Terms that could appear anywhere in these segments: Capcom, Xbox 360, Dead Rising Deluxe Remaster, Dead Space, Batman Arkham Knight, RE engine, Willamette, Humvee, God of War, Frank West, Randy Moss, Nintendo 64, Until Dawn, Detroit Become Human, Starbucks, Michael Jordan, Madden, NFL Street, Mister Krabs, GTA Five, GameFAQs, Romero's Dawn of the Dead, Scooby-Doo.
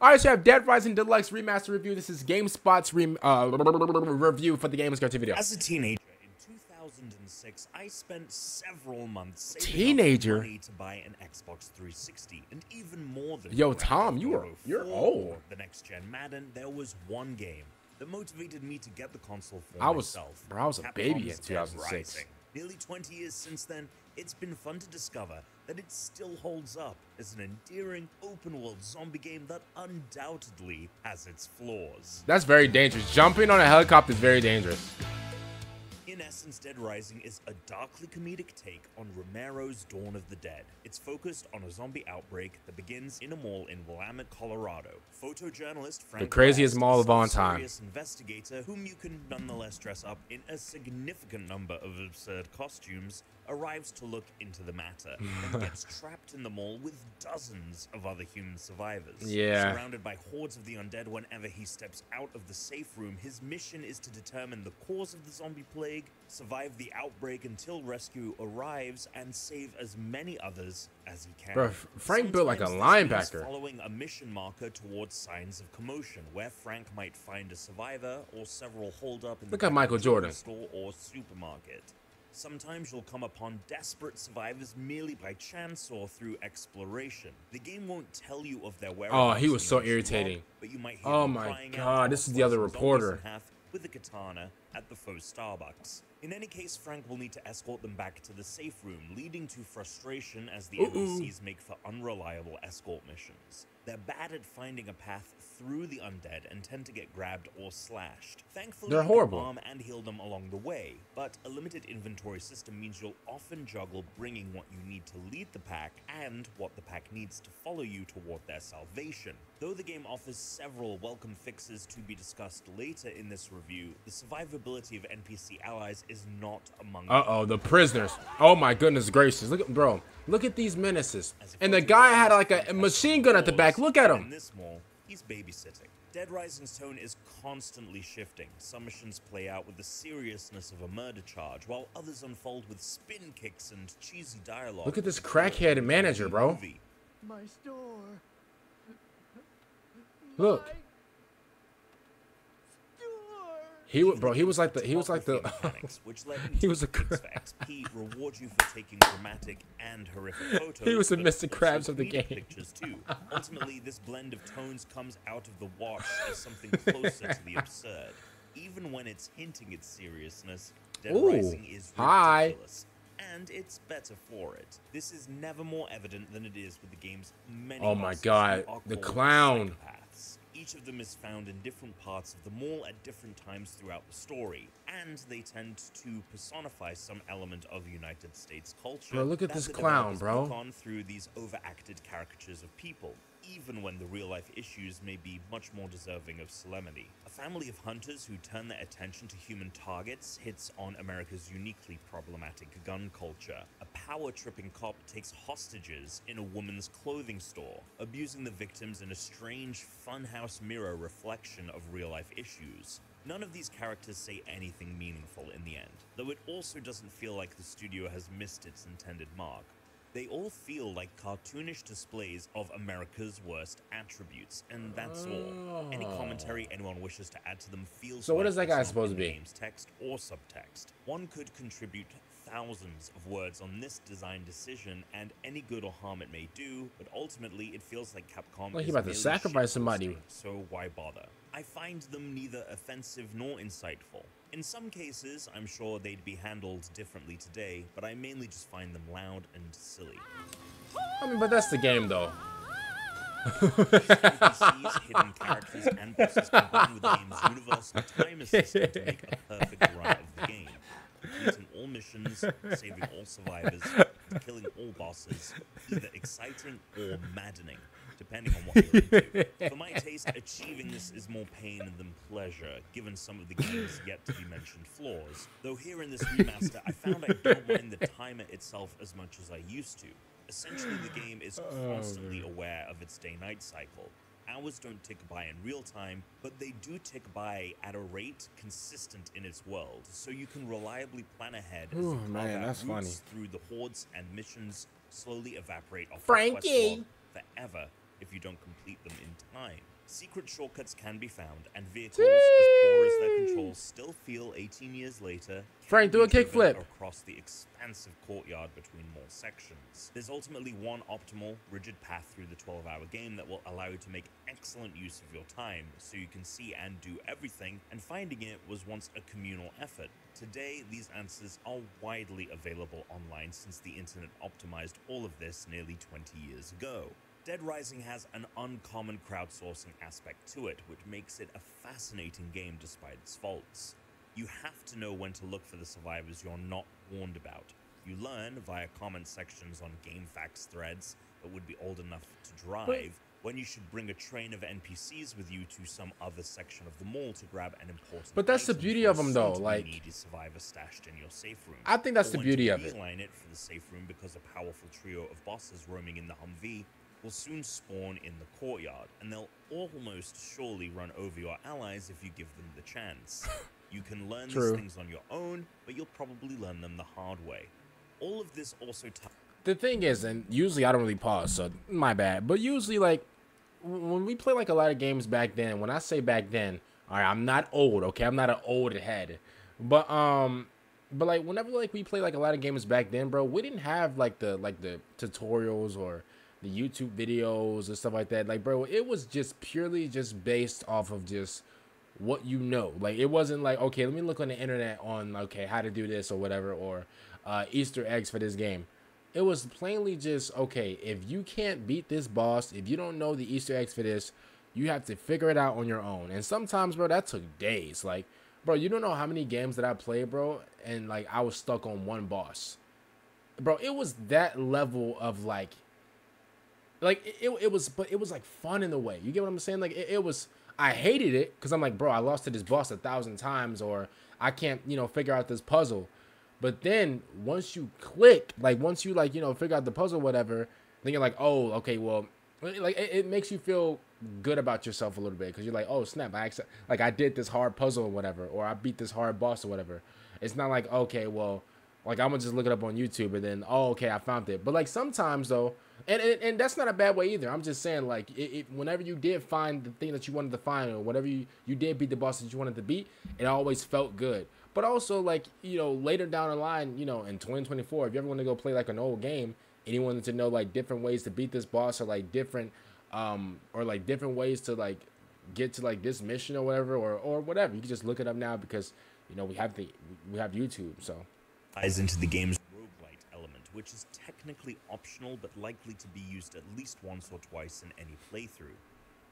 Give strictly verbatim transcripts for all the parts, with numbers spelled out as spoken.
All right, so I have Dead Rising Deluxe Remaster review. This is GameSpot's re uh, review for the game. Let's go to video. As a teenager in two thousand six, I spent several months saving teenager money to buy an Xbox three sixty, and even more than yo, Tom, you are you're old. The next gen Madden. There was one game that motivated me to get the console for I was, myself. Bro, I was a Capcom's baby in two thousand six. Rising. Nearly twenty years since then, it's been fun to discover that it still holds up as an endearing open-world zombie game that undoubtedly has its flaws. That's very dangerous. Jumping on a helicopter is very dangerous. In essence, Dead Rising is a darkly comedic take on Romero's Dawn of the Dead. It's focused on a zombie outbreak that begins in a mall in Willamette, Colorado. Photojournalist Frank West, the craziest mall of all time, serious investigator whom you can nonetheless dress up in a significant number of absurd costumes, arrives to look into the matter and gets trapped in the mall with dozens of other human survivors. Yeah. Surrounded by hordes of the undead whenever he steps out of the safe room, his mission is to determine the cause of the zombie plague, survive the outbreak until rescue arrives, and save as many others as he can. Bro, Frank built like a linebacker. Following a mission marker towards signs of commotion, where Frank might find a survivor or several holed up in the Look at Michael Jordan. store or supermarket. Sometimes you'll come upon desperate survivors merely by chance or through exploration. The game won't tell you of their whereabouts. Oh, he was so irritating. Walk, but you might hear oh my god, this is the other reporter. With a katana at the faux Starbucks. In any case, Frank will need to escort them back to the safe room, leading to frustration as the N P Cs make for unreliable escort missions. They're bad at finding a path through the undead and tend to get grabbed or slashed. Thankfully, they're horrible. You can bomb and heal them along the way, but a limited inventory system means you'll often juggle bringing what you need to lead the pack and what the pack needs to follow you toward their salvation. Though the game offers several welcome fixes to be discussed later in this review, the survivability of N P C allies is not among uh oh them. The prisoners, oh my goodness gracious, look at bro look at these menaces. And the guy had like a machine gun at the back. Look at him in this mall, he's babysitting. Dead Rising's tone is constantly shifting. Some missions play out with the seriousness of a murder charge, while others unfold with spin kicks and cheesy dialogue. Look at this crackhead manager, bro. My store. Look. He would, bro. He was like the. He was like the. He was a Krabs. He was a Mister Krabs of the game. Ultimately, this blend of tones comes out of the wash as something closer to the absurd, even when it's hinting its seriousness. Dead Rising is ridiculous, and it's better for it. This is never more evident than it is with the game's many. Oh my God! The clown. Each of them is found in different parts of the mall at different times throughout the story, and they tend to personify some element of United States culture. Bro, look at this clown, bro. On through these overacted caricatures of people, even when the real-life issues may be much more deserving of solemnity. A family of hunters who turn their attention to human targets hits on America's uniquely problematic gun culture. A power-tripping cop takes hostages in a woman's clothing store, abusing the victims in a strange funhouse mirror reflection of real-life issues. None of these characters say anything meaningful in the end, though it also doesn't feel like the studio has missed its intended mark. They all feel like cartoonish displays of America's worst attributes, and that's all. Any commentary anyone wishes to add to them feels so. What is that guy supposed to be? Game's text or subtext. One could contribute thousands of words on this design decision and any good or harm it may do, but ultimately it feels like Capcom. Like he's about to sacrifice somebody. So why bother? I find them neither offensive nor insightful. In some cases, I'm sure they'd be handled differently today, but I mainly just find them loud and silly. I mean, but that's the game, though. N P Cs, hidden characters, and bosses combined with the game's universal time assistant to make a perfect run of the game. Completing all missions, saving all survivors, and killing all bosses, either exciting or maddening, depending on what you're into. For my taste, achieving this is more pain than pleasure, given some of the game's yet-to-be-mentioned flaws. Though here in this remaster, I found I don't mind the timer itself as much as I used to. Essentially, the game is constantly aware of its day-night cycle. Hours don't tick by in real time, but they do tick by at a rate consistent in its world, so you can reliably plan ahead as Ooh, man, that's funny. Through the hordes and missions slowly evaporate off Frankie. The quest log forever if you don't complete them in time. Secret shortcuts can be found, and vehicles, Whee! as poor as their controls still feel eighteen years later, Frank, do a kickflip across the expansive courtyard between more sections. There's ultimately one optimal, rigid path through the twelve hour game that will allow you to make excellent use of your time, so you can see and do everything, and finding it was once a communal effort. Today, these answers are widely available online since the internet optimized all of this nearly twenty years ago. Dead Rising has an uncommon crowdsourcing aspect to it, which makes it a fascinating game despite its faults. You have to know when to look for the survivors you're not warned about. You learn via comment sections on GameFAQs threads that would be old enough to drive, Wait. when you should bring a train of N P Cs with you to some other section of the mall to grab an important But that's the beauty of them though, like needy survivor stashed in your safe room. I think that's the beauty of it. Line it for the safe room because a powerful trio of bosses roaming in the Humvee will soon spawn in the courtyard, and they'll almost surely run over your allies if you give them the chance. You can learn True. these things on your own, but you'll probably learn them the hard way. All of this also The thing is, and usually I don't really pause, so my bad, but usually, like, when we play like a lot of games back then, when I say back then, all right, I'm not old, okay? I'm not an old head, but um but like whenever like we play like a lot of games back then, bro, we didn't have like the like the tutorials or the YouTube videos or stuff like that. Like, bro, it was just purely just based off of just what you know. Like, it wasn't like, okay, let me look on the internet on, okay, how to do this or whatever, or uh, Easter eggs for this game. It was plainly just, okay, if you can't beat this boss, if you don't know the Easter eggs for this, you have to figure it out on your own. And sometimes, bro, that took days. Like, bro, you don't know how many games that I played, bro, and, like, I was stuck on one boss. Bro, it was that level of, like, Like it, it was, but it was like fun in a way. You get what I'm saying? Like it, it was, I hated it because I'm like, bro, I lost to this boss a thousand times, or I can't, you know, figure out this puzzle. But then once you click, like once you like, you know, figure out the puzzle, whatever, then you're like, oh, okay, well, like it, it makes you feel good about yourself a little bit because you're like, oh snap, I actually, like I did this hard puzzle or whatever, or I beat this hard boss or whatever. It's not like, okay, well, like I'm gonna just look it up on YouTube and then, oh, okay, I found it. But like sometimes though. And, and and that's not a bad way either. I'm just saying, like, it, it, whenever you did find the thing that you wanted to find, or whatever you, you did beat the boss that you wanted to beat, it always felt good. But also, like, you know, later down the line, you know, in twenty twenty-four, if you ever want to go play, like, an old game, and you wanted to know, like, different ways to beat this boss, or, like, different, um, or, like, different ways to, like, get to, like, this mission or whatever, or, or whatever. You can just look it up now because, you know, we have the, we have YouTube, so. Ties into the game's roguelite element, which is technically optional but likely to be used at least once or twice in any playthrough.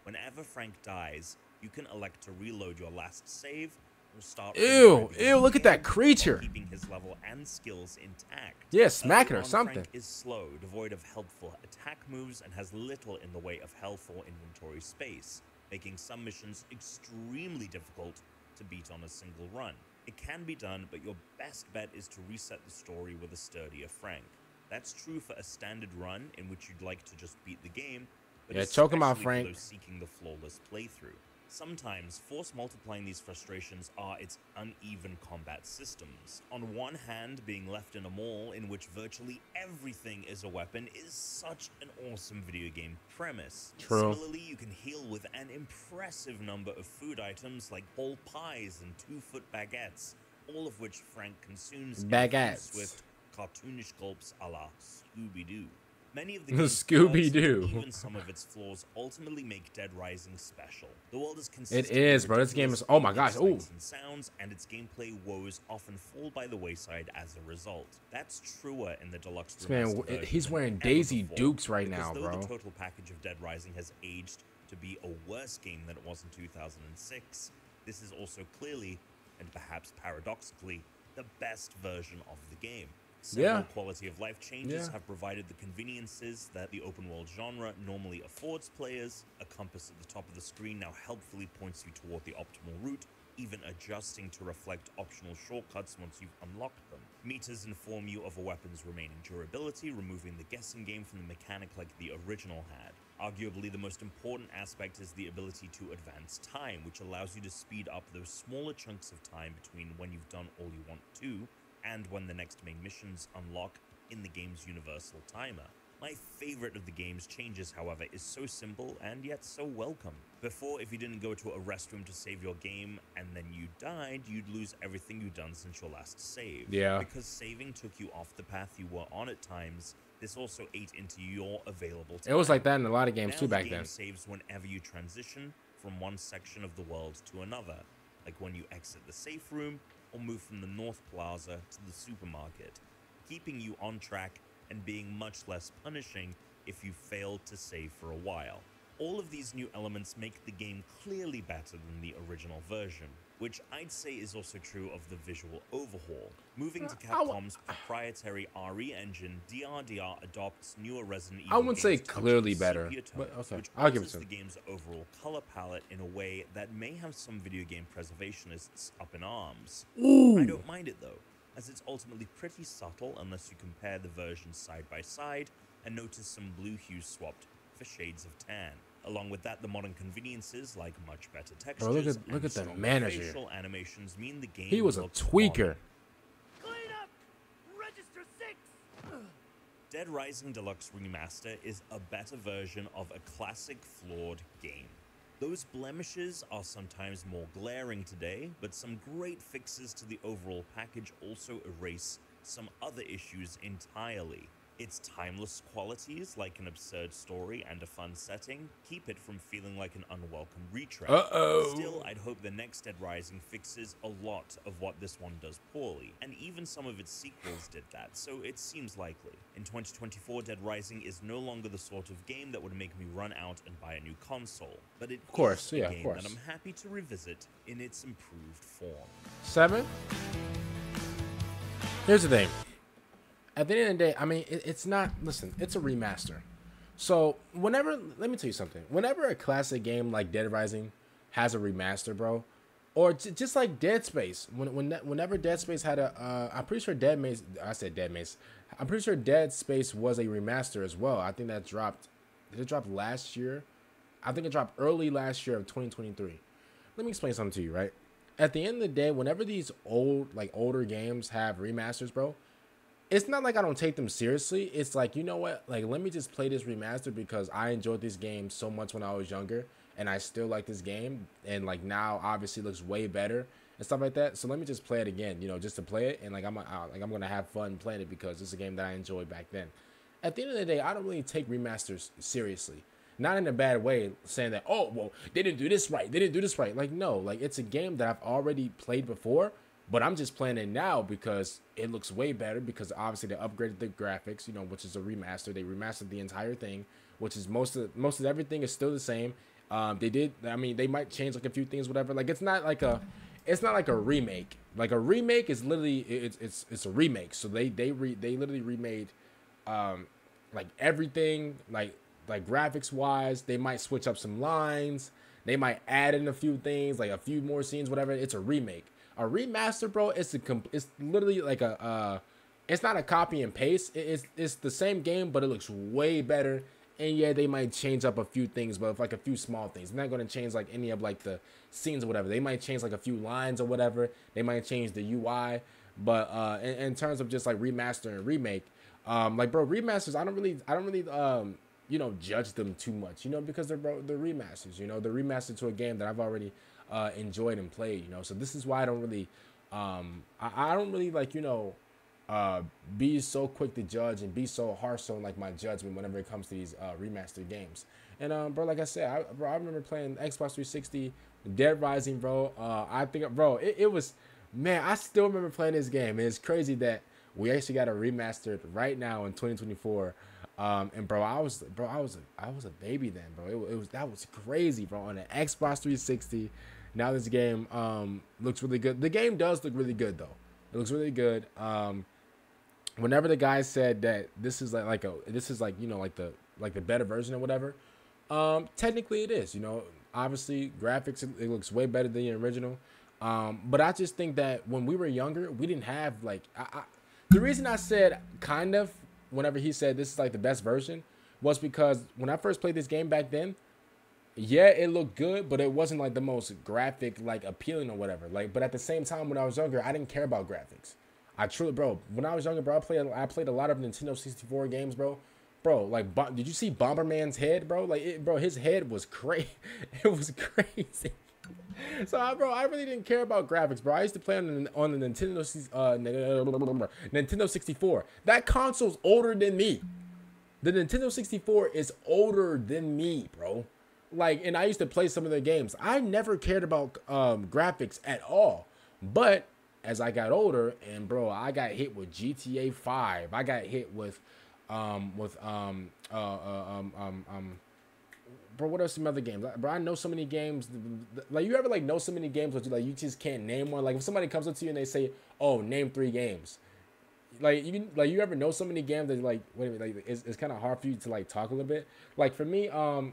Whenever Frank dies, you can elect to reload your last save or start. Ew, ew, look at that creature. Keeping his level and skills intact. Yeah, smack it or something. Frank is slow, devoid of helpful attack moves, and has little in the way of health or inventory space, making some missions extremely difficult to beat on a single run. It can be done, but your best bet is to reset the story with a sturdier Frank. That's true for a standard run in which you'd like to just beat the game, but yeah, choke him out, Frank. Those seeking the flawless playthrough. Sometimes, force multiplying these frustrations are its uneven combat systems. On one hand, being left in a mall in which virtually everything is a weapon is such an awesome video game premise. True. Similarly, you can heal with an impressive number of food items like bowl pies and two-foot baguettes, all of which Frank consumes baguettes with cartoonish gulps a la Scooby-Doo. Many of the Scooby-Doo, even some of its flaws, ultimately make Dead Rising special. The world is consistent. It is, bro. This game is, oh my gosh, oh. Sounds and its gameplay woes often fall by the wayside as a result. That's truer in the deluxe remaster version. Man, he's wearing Daisy Dukes right now, bro. The total package of Dead Rising has aged to be a worse game than it was in two thousand six. This is also clearly, and perhaps paradoxically, the best version of the game. Several yeah. quality of life changes yeah. have provided the conveniences that the open world genre normally affords players. A compass at the top of the screen now helpfully points you toward the optimal route, even adjusting to reflect optional shortcuts once you've unlocked them. Meters inform you of a weapon's remaining durability, removing the guessing game from the mechanic like the original had. Arguably, the most important aspect is the ability to advance time, which allows you to speed up those smaller chunks of time between when you've done all you want to and when the next main missions unlock in the game's universal timer. My favorite of the game's changes, however, is so simple and yet so welcome. Before, if you didn't go to a rest room to save your game and then you died, you'd lose everything you've done since your last save. Yeah. Because saving took you off the path you were on at times, this also ate into your available time. It was like that in a lot of games now too back the game then. Saves whenever you transition from one section of the world to another, like when you exit the safe room or move from the North Plaza to the supermarket, keeping you on track and being much less punishing if you failed to save for a while. All of these new elements make the game clearly better than the original version, which I'd say is also true of the visual overhaul. Moving to Capcom's proprietary R E engine, D R D R adopts newer Resident Evil I wouldn't say clearly better, but okay, I'll give it to the game's overall color palette in a way that may have some video game preservationists up in arms. Ooh. I don't mind it though, as it's ultimately pretty subtle unless you compare the versions side by side and notice some blue hues swapped for shades of tan. Along with that, the modern conveniences like much better textures. Bro, look at, look at the manager. Facial animations mean the game. He was a tweaker. Clean up, register six. Dead Rising Deluxe Remaster is a better version of a classic flawed game. Those blemishes are sometimes more glaring today, but some great fixes to the overall package also erase some other issues entirely. Its timeless qualities, like an absurd story and a fun setting, keep it from feeling like an unwelcome retread. Uh-oh. Still, I'd hope the next Dead Rising fixes a lot of what this one does poorly, and even some of its sequels did that, so it seems likely. In twenty twenty-four, Dead Rising is no longer the sort of game that would make me run out and buy a new console, but it of course, is a yeah, game of course. that I'm happy to revisit in its improved form. Seven? Here's the thing. At the end of the day, I mean, it, it's not, listen, it's a remaster. So whenever, let me tell you something. Whenever a classic game like Dead Rising has a remaster, bro, or just like Dead Space, when, when whenever Dead Space had a, uh, I'm pretty sure Dead Maze, I said Dead Maze, I'm pretty sure Dead Space was a remaster as well. I think that dropped, did it drop last year? I think it dropped early last year of twenty twenty-three. Let me explain something to you, right? At the end of the day, whenever these old, like older games have remasters, bro, it's not like I don't take them seriously. It's like, you know what? Like, let me just play this remaster because I enjoyed this game so much when I was younger and I still like this game. And like now obviously looks way better and stuff like that. So let me just play it again, you know, just to play it. And like, I'm, I, like, I'm going to have fun playing it because it's a game that I enjoyed back then. At the end of the day, I don't really take remasters seriously. Not in a bad way, saying that, oh, well, they didn't do this right. They didn't do this right. Like, no, like it's a game that I've already played before. But I'm just playing it now because it looks way better because obviously they upgraded the graphics, you know, which is a remaster. They remastered the entire thing, which is most of most of everything is still the same. Um, they did. I mean, they might change like a few things, whatever. Like it's not like a it's not like a remake. Like a remake is literally it's it's it's a remake. So they they re, they literally remade um, like everything, like like graphics wise. They might switch up some lines. They might add in a few things, like a few more scenes, whatever. It's a remake. A remaster, bro, it's a comp it's literally like a uh it's not a copy and paste. It, it's it's the same game, but it looks way better. And yeah, they might change up a few things, but like a few small things. I'm not gonna change like any of like the scenes or whatever. They might change like a few lines or whatever. They might change the U I, but uh in, in terms of just like remaster and remake, um like bro, remasters, I don't really I don't really um you know judge them too much, you know, because they're bro they're remasters, you know, they're remastered to a game that I've already Uh, enjoyed and played, you know. So this is why I don't really, um, I, I don't really like, you know, uh, be so quick to judge and be so harsh on like my judgment whenever it comes to these uh, remastered games. And um, bro, like I said, I, bro, I remember playing Xbox three sixty, Dead Rising, bro. Uh, I think, bro, it, it was, man, I still remember playing this game. And it's crazy that we actually got a remastered right now in twenty twenty-four. Um, and bro, I was, bro, I was, a, I was a baby then, bro. It, it was, that was crazy, bro. On an Xbox three sixty. Now this game um, looks really good. The game does look really good, though. It looks really good. Um, whenever the guy said that this is like, like a this is like you know like the like the better version or whatever, um, technically it is. You know, obviously graphics it, it looks way better than the original. Um, but I just think that when we were younger, we didn't have like I, I, the reason I said kind of whenever he said this is like the best version was because when I first played this game back then. Yeah, it looked good, but it wasn't like the most graphic, like appealing or whatever. Like, but at the same time, when I was younger, I didn't care about graphics. I truly, bro, when I was younger, bro, I played, I played a lot of Nintendo sixty-four games, bro. bro, like, did you see Bomberman's head, bro? Like, it, bro, his head was crazy. It was crazy. So, I, bro, I really didn't care about graphics, bro. I used to play on the, on the Nintendo, uh, Nintendo sixty-four. That console's older than me. The Nintendo sixty-four is older than me, bro. Like, and I used to play some of their games. I never cared about um, graphics at all. But as I got older, and bro, I got hit with G T A Five. I got hit with, um, with um, uh, uh, um, um, um, bro. What are some other games? Like, bro, I know so many games. Like, you ever like know so many games, but you like you just can't name one. Like, if somebody comes up to you and they say, "Oh, name three games." Like, you like you ever know so many games that like wait a minute, like it's, it's kind of hard for you to like talk a little bit. Like for me, um,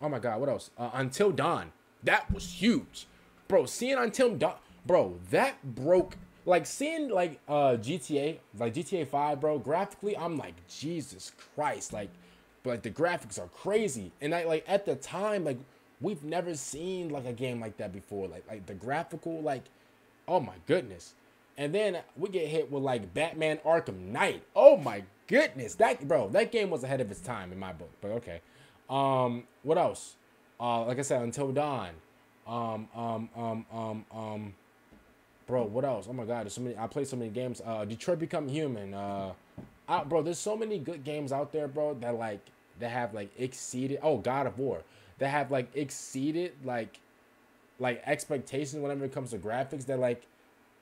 oh my God, what else? Uh, Until Dawn, that was huge, bro. Seeing Until Dawn, bro, that broke, like seeing like uh G T A, like G T A Five, bro. Graphically, I'm like Jesus Christ, like, but like, the graphics are crazy, and I like at the time like we've never seen like a game like that before, like like the graphical like, oh my goodness. And then we get hit with like Batman Arkham Knight. Oh my goodness, that bro, that game was ahead of its time in my book. But okay, um, what else? Uh, like I said, Until Dawn. Um, um, um, um, um, bro, what else? Oh my God, there's so many. I played so many games. Uh, Detroit Become Human. Uh, I, bro, there's so many good games out there, bro. That like that have like exceeded. Oh, God of War. That have like exceeded like, like expectations whenever it comes to graphics. That like.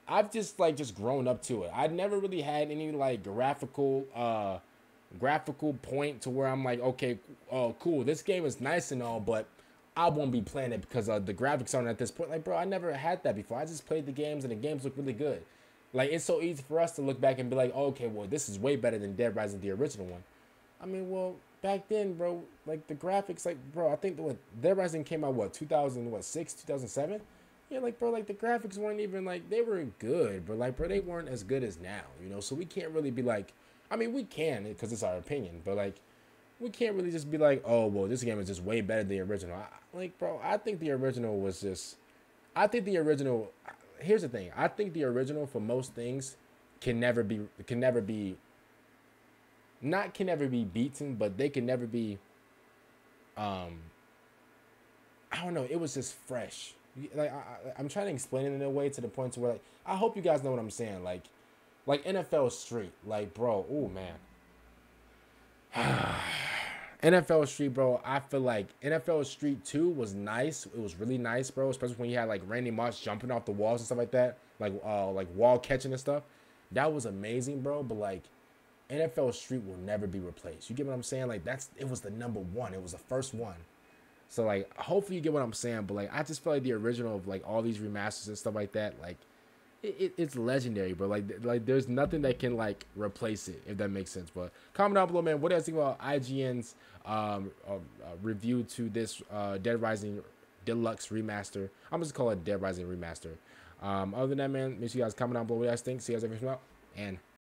I've just like just grown up to it. I never really had any like graphical uh graphical point to where I'm like, okay, oh cool, this game is nice and all, but I won't be playing it because uh, the graphics aren't at this point. Like, bro, I never had that before. I just played the games and the games look really good. Like, it's so easy for us to look back and be like, oh, okay, well, this is way better than Dead Rising, the original one. I mean, well, back then, bro, like the graphics, like, bro, I think what Dead Rising came out what two thousand six, two thousand seven. Yeah, like, bro, like, the graphics weren't even, like, they were good, but, like, bro, they weren't as good as now, you know? So we can't really be like, I mean, we can, because it's our opinion, but, like, we can't really just be like, oh, well, this game is just way better than the original. I, like, bro, I think the original was just, I think the original, here's the thing. I think the original, for most things, can never be, can never be, not can never be beaten, but they can never be, um, I don't know, it was just fresh. Like I, I'm trying to explain it in a way to the point to where like I hope you guys know what I'm saying. Like, like N F L Street, like bro, oh man, N F L Street, bro. I feel like N F L Street two was nice. It was really nice, bro. Especially when you had like Randy Moss jumping off the walls and stuff like that, like uh, like wall catching and stuff. That was amazing, bro. But like N F L Street will never be replaced. You get what I'm saying? Like that's it was the number one. It was the first one. So, like, hopefully you get what I'm saying, but, like, I just feel like the original of, like, all these remasters and stuff like that, like, it, it, it's legendary, bro. Like, th like there's nothing that can, like, replace it, if that makes sense. But comment down below, man, what do you guys think about I G N's um, uh, uh, review to this uh, Dead Rising Deluxe Remaster? I'm just going to call it Dead Rising Remaster. Um, other than that, man, make sure you guys comment down below what you guys think. See you guys next time, and